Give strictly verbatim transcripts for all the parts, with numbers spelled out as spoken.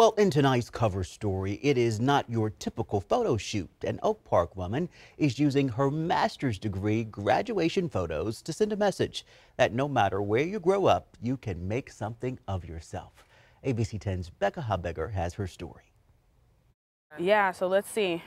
Well, in tonight's cover story, it is not your typical photo shoot. An Oak Park woman is using her master's degree graduation photos to send a message that no matter where you grow up, you can make something of yourself. A B C ten's Becca Hubbeger has her story. Yeah, so let's see.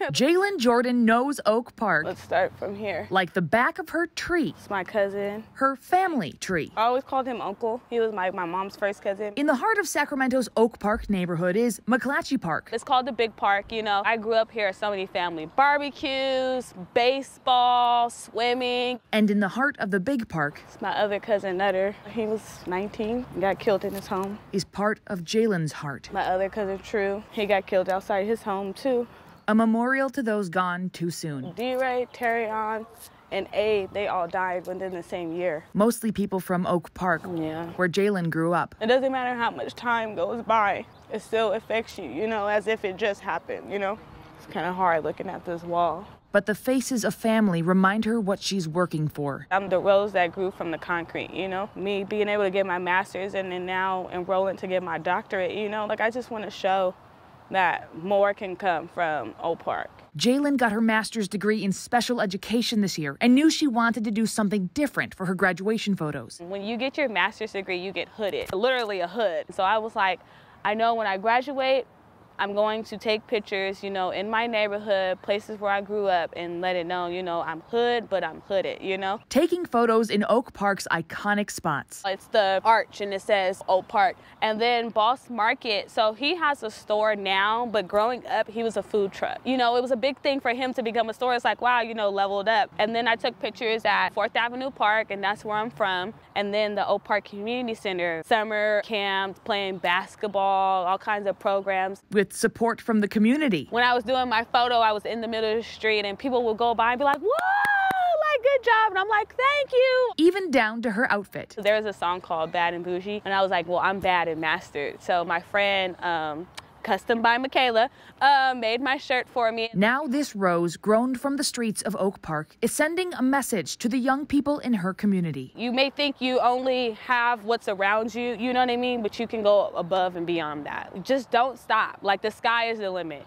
Jaylyn Jordan knows Oak Park. Let's start from here. Like the back of her tree. It's my cousin. Her family tree. I always called him Uncle. He was my, my mom's first cousin. In the heart of Sacramento's Oak Park neighborhood is McClatchy Park. It's called the big park, you know. I grew up here, so many family barbecues, baseball, swimming. And in the heart of the big park, it's my other cousin Nutter. He was nineteen, got killed in his home. Is part of Jaylyn's heart. My other cousin True, he got killed outside his home too. A memorial to those gone too soon. D-Ray, Terrion, and Abe, they all died within the same year. Mostly people from Oak Park, yeah, where Jaylyn grew up. It doesn't matter how much time goes by, it still affects you, you know, as if it just happened, you know? It's kind of hard looking at this wall. But the faces of family remind her what she's working for. I'm the rose that grew from the concrete, you know? Me being able to get my master's and then now enrolling to get my doctorate, you know? Like, I just want to show that more can come from Oak Park. Jaylyn got her master's degree in special education this year and knew she wanted to do something different for her graduation photos. When you get your master's degree, you get hooded, literally a hood. So I was like, I know when I graduate, I'm going to take pictures, you know, in my neighborhood, places where I grew up, and let it know, you know, I'm hood, but I'm hooded, you know? Taking photos in Oak Park's iconic spots. It's the arch, and it says Oak Park. And then Boss Market, so he has a store now, but growing up, he was a food truck. You know, it was a big thing for him to become a store. It's like, wow, you know, leveled up. And then I took pictures at Fourth Avenue Park, and that's where I'm from. And then the Oak Park Community Center, summer camps, playing basketball, all kinds of programs. With support from the community. When I was doing my photo, I was in the middle of the street and people would go by and be like, whoa, like, good job. And I'm like, thank you. Even down to her outfit. There was a song called Bad and Bougie, and I was like, well, I'm bad and mastered. So my friend, um, Custom by Michaela, uh, made my shirt for me. Now this rose, grown from the streets of Oak Park, is sending a message to the young people in her community. You may think you only have what's around you, you know what I mean? But you can go above and beyond that. Just don't stop. Like, the sky is the limit.